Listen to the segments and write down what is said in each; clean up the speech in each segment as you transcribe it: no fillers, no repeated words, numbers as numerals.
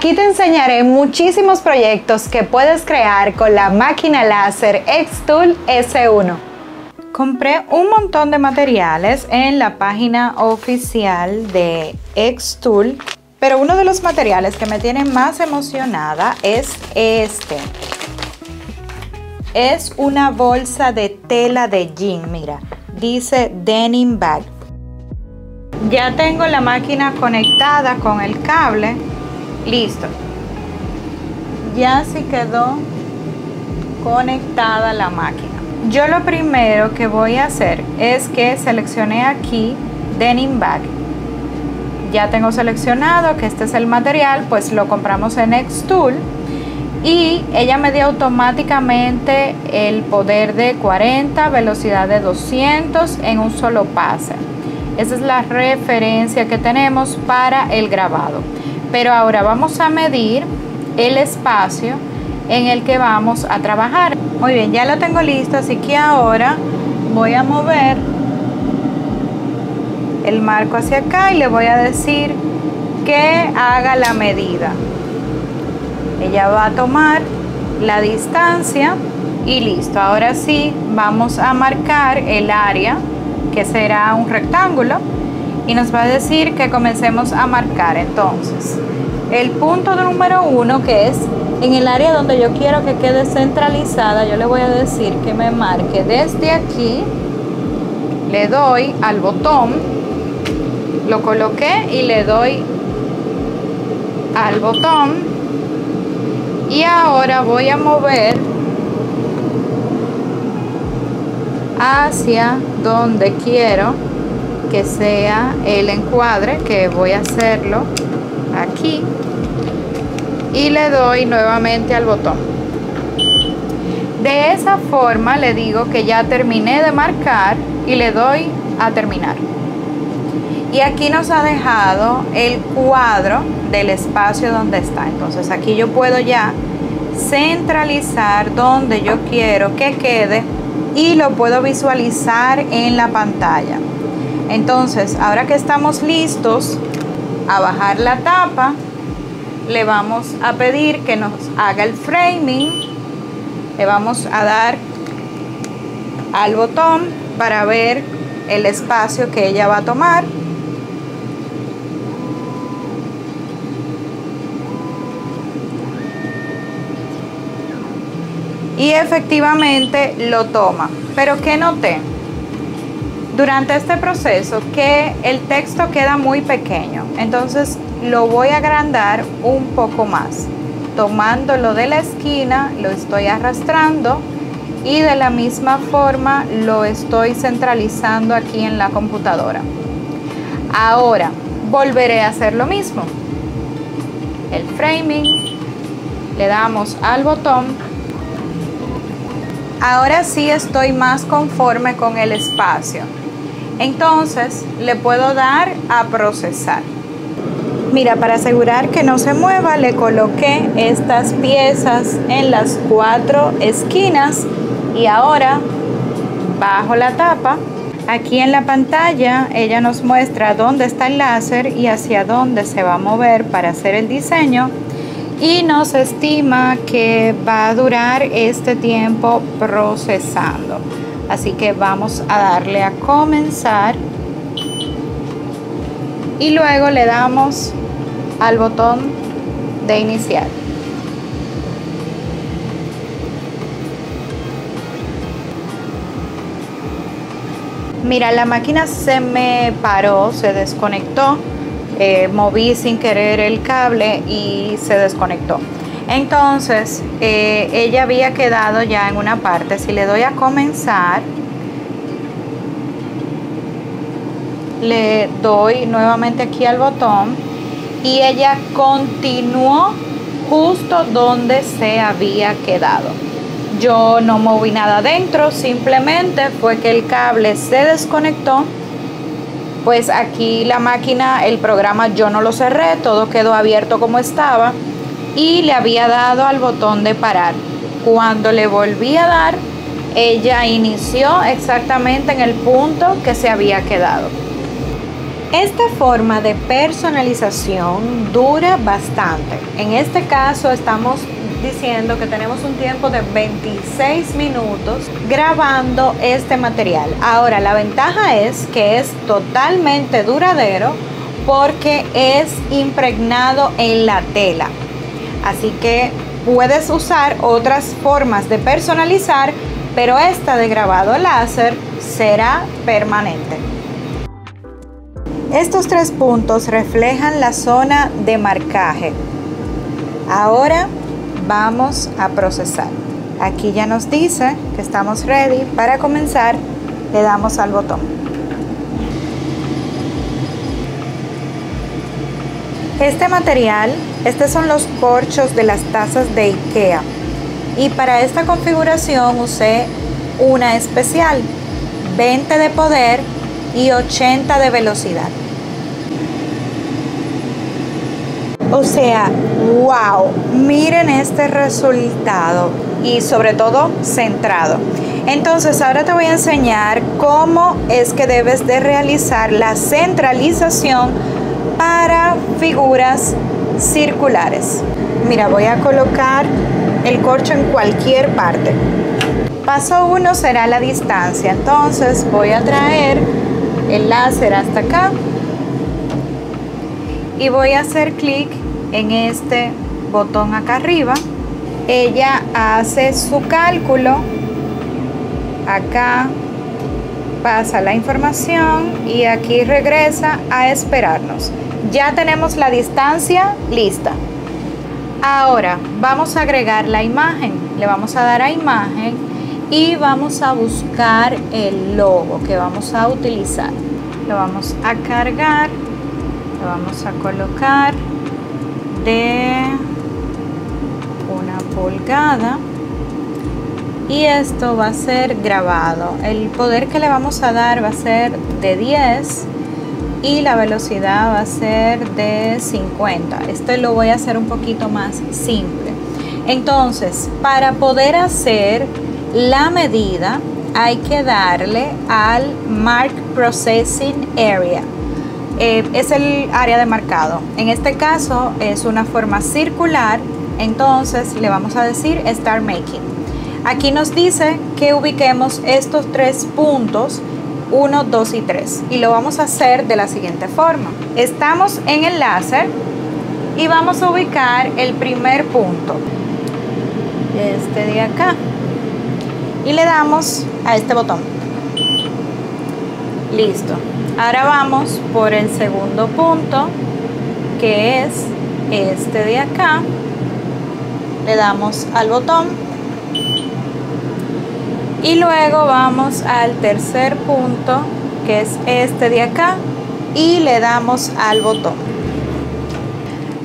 Aquí te enseñaré muchísimos proyectos que puedes crear con la máquina láser xTool S1. Compré un montón de materiales en la página oficial de xTool, pero uno de los materiales que me tiene más emocionada es este. Es una bolsa de tela de jean, mira, dice Denim Bag. Ya tengo la máquina conectada con el cable. Listo. Ya se quedó conectada la máquina. Yo lo primero que voy a hacer es que seleccioné aquí Denim Bag. Ya tengo seleccionado que este es el material, pues lo compramos en xTool. Y ella me dio automáticamente el poder de 40, velocidad de 200 en un solo pase. Esa es la referencia que tenemos para el grabado. Pero ahora vamos a medir el espacio en el que vamos a trabajar. Muy bien, ya lo tengo listo, así que ahora voy a mover el marco hacia acá y le voy a decir que haga la medida. Ella va a tomar la distancia y listo. Ahora sí vamos a marcar el área, que será un rectángulo, y nos va a decir que comencemos a marcar entonces el punto número 1, que es en el área donde yo quiero que quede centralizada. Yo le voy a decir que me marque desde aquí, le doy al botón, lo coloqué y le doy al botón. Y ahora voy a mover hacia donde quiero que sea el encuadre, que voy a hacerlo aquí, y le doy nuevamente al botón. De esa forma le digo que ya terminé de marcar y le doy a terminar. Y aquí nos ha dejado el cuadro del espacio donde está. Entonces aquí yo puedo ya centralizar donde yo quiero que quede y lo puedo visualizar en la pantalla. Entonces ahora que estamos listos a bajar la tapa, le vamos a pedir que nos haga el framing. Le vamos a dar al botón para ver el espacio que ella va a tomar. Y efectivamente lo toma. Pero ¿qué noté? Durante este proceso que el texto queda muy pequeño. Entonces lo voy a agrandar un poco más. Tomándolo de la esquina, lo estoy arrastrando. Y de la misma forma lo estoy centralizando aquí en la computadora. Ahora volveré a hacer lo mismo. El framing. Le damos al botón. Ahora sí estoy más conforme con el espacio. Entonces le puedo dar a procesar. Mira, para asegurar que no se mueva, le coloqué estas piezas en las 4 esquinas y ahora bajo la tapa. Aquí en la pantalla ella nos muestra dónde está el láser y hacia dónde se va a mover para hacer el diseño. Y nos estima que va a durar este tiempo procesando. Así que vamos a darle a comenzar. Y luego le damos al botón de iniciar. Mira, la máquina se me paró, se desconectó. Moví sin querer el cable y se desconectó. Entonces ella había quedado ya en una parte. Si le doy a comenzar, le doy nuevamente aquí al botón y ella continuó justo donde se había quedado. Yo no moví nada adentro, simplemente fue que el cable se desconectó. Pues aquí la máquina, el programa yo no lo cerré, todo quedó abierto como estaba y le había dado al botón de parar. Cuando le volví a dar, ella inició exactamente en el punto que se había quedado. Esta forma de personalización dura bastante. En este caso estamos diciendo que tenemos un tiempo de 26 minutos grabando este material. Ahora, la ventaja es que es totalmente duradero porque es impregnado en la tela. Así que puedes usar otras formas de personalizar, pero esta de grabado láser será permanente. Estos tres puntos reflejan la zona de marcaje. Ahora vamos a procesar. Aquí ya nos dice que estamos ready para comenzar. Le damos al botón. Este material, estos son los corchos de las tazas de IKEA. Y para esta configuración usé una especial, 20 de poder y 80 de velocidad. O sea, wow, miren este resultado y sobre todo centrado. Entonces ahora te voy a enseñar cómo es que debes de realizar la centralización para figuras circulares. Mira, voy a colocar el corcho en cualquier parte. Paso 1 será la distancia, entonces voy a traer el láser hasta acá y voy a hacer clic en este botón acá arriba. Ella hace su cálculo, acá pasa la información y aquí regresa a esperarnos. Ya tenemos la distancia lista. Ahora vamos a agregar la imagen, le vamos a dar a imagen y vamos a buscar el logo que vamos a utilizar. Lo vamos a cargar, lo vamos a colocar de 1 pulgada y esto va a ser grabado. El poder que le vamos a dar va a ser de 10. Y la velocidad va a ser de 50. Este lo voy a hacer un poquito más simple. Entonces, para poder hacer la medida, hay que darle al Mark Processing Area. Es el área de marcado. En este caso es una forma circular. Entonces le vamos a decir Start Making. Aquí nos dice que ubiquemos estos tres puntos. 1, 2 y 3, y lo vamos a hacer de la siguiente forma. Estamos en el láser y vamos a ubicar el primer punto, este de acá, y le damos a este botón. Listo. Ahora vamos por el segundo punto, que es este de acá. Le damos al botón. Y luego vamos al tercer punto, que es este de acá, y le damos al botón.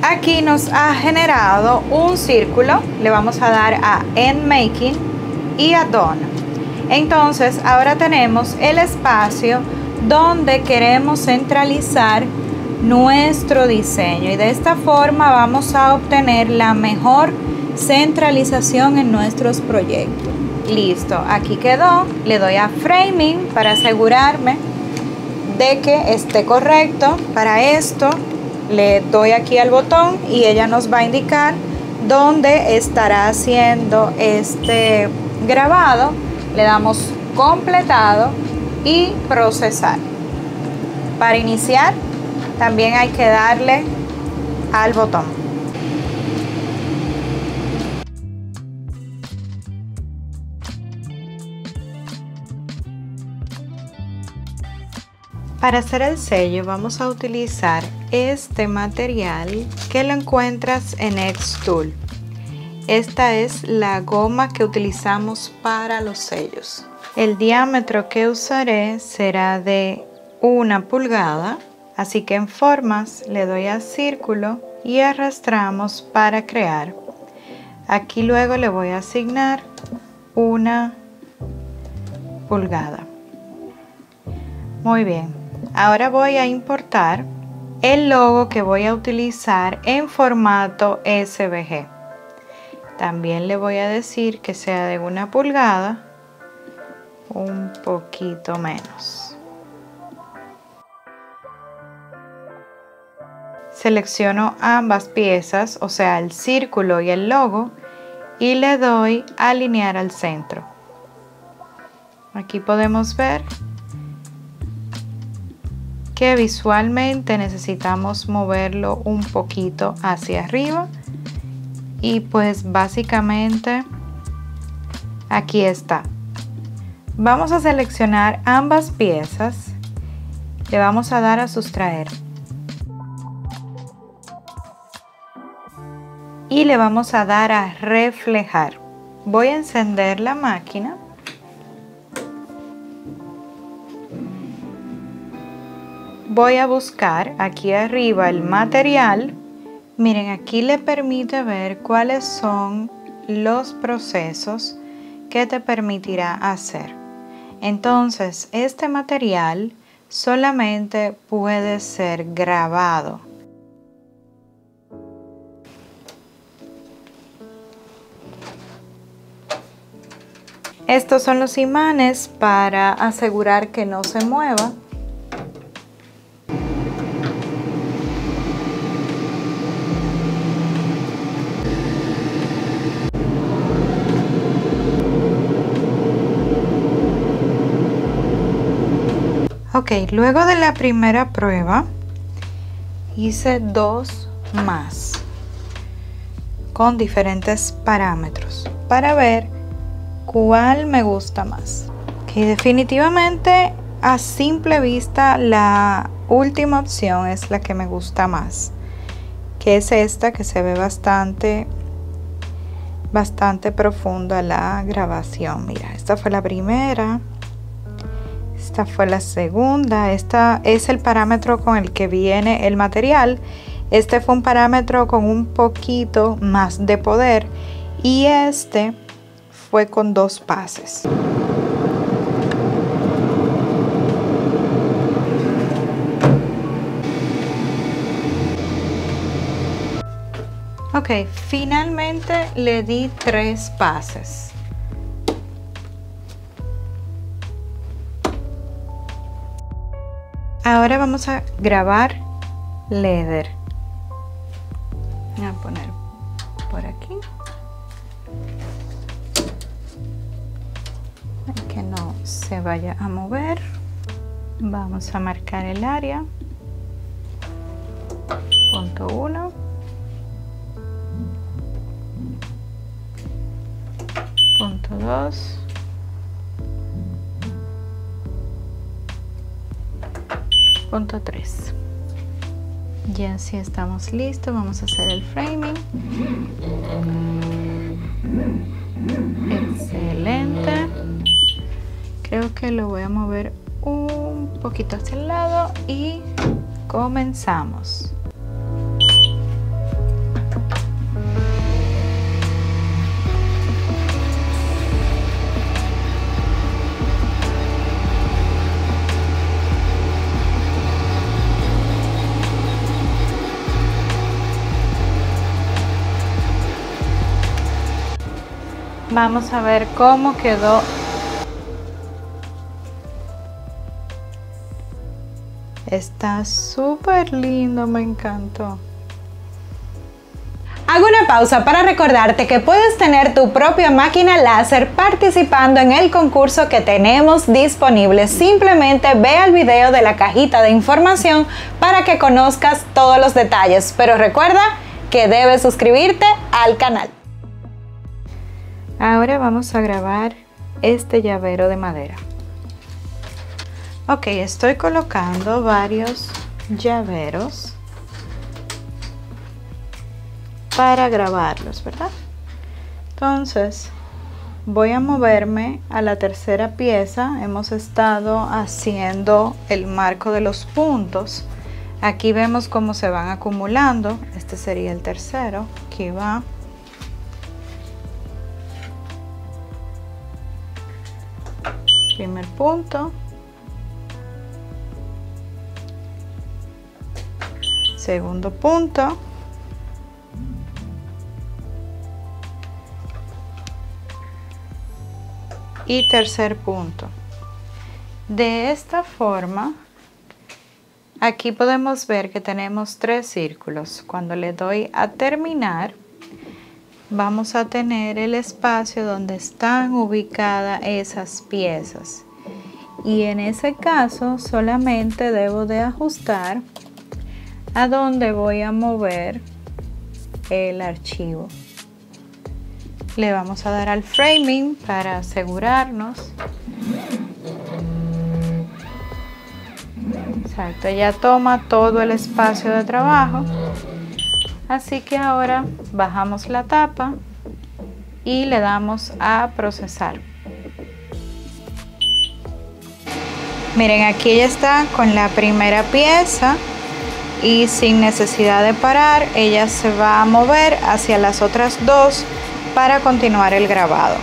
Aquí nos ha generado un círculo. Le vamos a dar a End Making y a Done. Entonces ahora tenemos el espacio donde queremos centralizar nuestro diseño. Y de esta forma vamos a obtener la mejor centralización en nuestros proyectos. Listo, aquí quedó. Le doy a Framing para asegurarme de que esté correcto. Para esto le doy aquí al botón y ella nos va a indicar dónde estará haciendo este grabado. Le damos Completado y Procesar. Para iniciar también hay que darle al botón. Para hacer el sello vamos a utilizar este material que lo encuentras en xTool. Esta es la goma que utilizamos para los sellos. El diámetro que usaré será de 1 pulgada, así que en formas le doy a círculo y arrastramos para crear. Aquí luego le voy a asignar 1 pulgada. Muy bien. Ahora voy a importar el logo que voy a utilizar en formato SVG. También le voy a decir que sea de 1 pulgada, un poquito menos. selecciono ambas piezas, o sea el círculo y el logo, y le doy a alinear al centro. Aquí podemos ver que visualmente necesitamos moverlo un poquito hacia arriba, y pues básicamente aquí está. Vamos a seleccionar ambas piezas, le vamos a dar a sustraer y le vamos a dar a reflejar. Voy a encender la máquina . Voy a buscar aquí arriba el material. Miren, aquí le permite ver cuáles son los procesos que te permitirá hacer. Entonces, este material solamente puede ser grabado. Estos son los imanes para asegurar que no se mueva. Ok, luego de la primera prueba hice dos más con diferentes parámetros para ver cuál me gusta más. Ok, definitivamente a simple vista la última opción es la que me gusta más, que es esta, que se ve bastante profunda la grabación. Mira, esta fue la primera. Esta fue la segunda. Esta es el parámetro con el que viene el material. Este fue un parámetro con un poquito más de poder. Y este fue con dos pases. Ok, finalmente le di tres pases. Ahora vamos a grabar leather. Voy a poner por aquí. Que no se vaya a mover. Vamos a marcar el área. Punto 1. Punto 2. Punto 3. Ya si estamos listos, vamos a hacer el framing. Excelente. Creo que lo voy a mover un poquito hacia el lado y comenzamos. Vamos a ver cómo quedó. Está súper lindo, me encantó. Hago una pausa para recordarte que puedes tener tu propia máquina láser participando en el concurso que tenemos disponible. Simplemente ve al video de la cajita de información para que conozcas todos los detalles. Pero recuerda que debes suscribirte al canal. Ahora vamos a grabar este llavero de madera. Ok, estoy colocando varios llaveros para grabarlos, ¿verdad? Entonces voy a moverme a la tercera pieza. Hemos estado haciendo el marco de los puntos. Aquí vemos cómo se van acumulando. Este sería el tercero. Aquí va. Primer punto, segundo punto, y tercer punto. De esta forma Aquí podemos ver que tenemos tres círculos. Cuando le doy a terminar, vamos a tener el espacio donde están ubicadas esas piezas. Y en ese caso solamente debo de ajustar a dónde voy a mover el archivo. Le vamos a dar al framing para asegurarnos. Exacto, ya toma todo el espacio de trabajo. Así que ahora bajamos la tapa y le damos a procesar. Miren, aquí ya está con la primera pieza y sin necesidad de parar, ella se va a mover hacia las otras dos para continuar el grabado.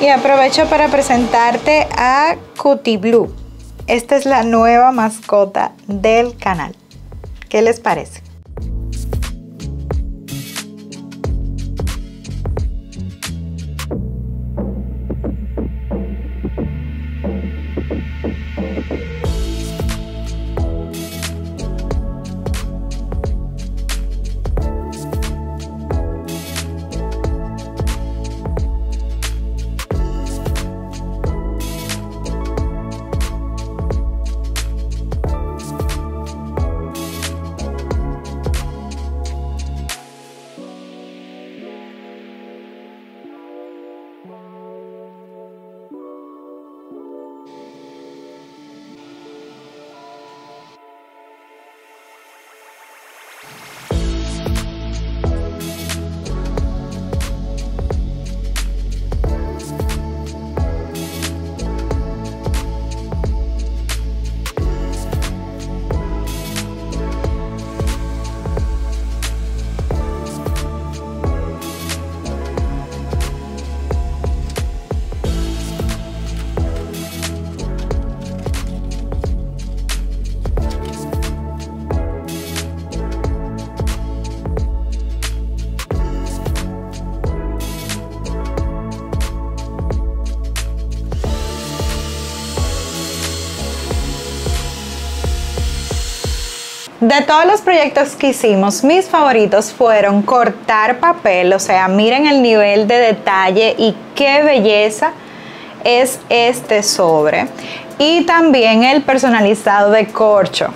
Y aprovecho para presentarte a Cutie Blue. Esta es la nueva mascota del canal. ¿Qué les parece? De todos los proyectos que hicimos, mis favoritos fueron cortar papel. O sea, miren el nivel de detalle y qué belleza es este sobre. Y también el personalizado de corcho.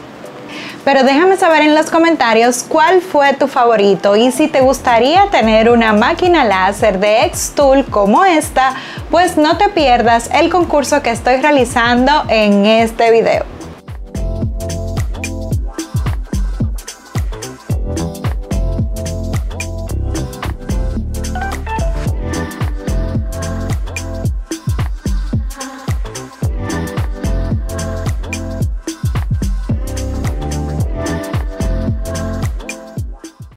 Pero déjame saber en los comentarios cuál fue tu favorito y si te gustaría tener una máquina láser de xTool como esta, pues no te pierdas el concurso que estoy realizando en este video.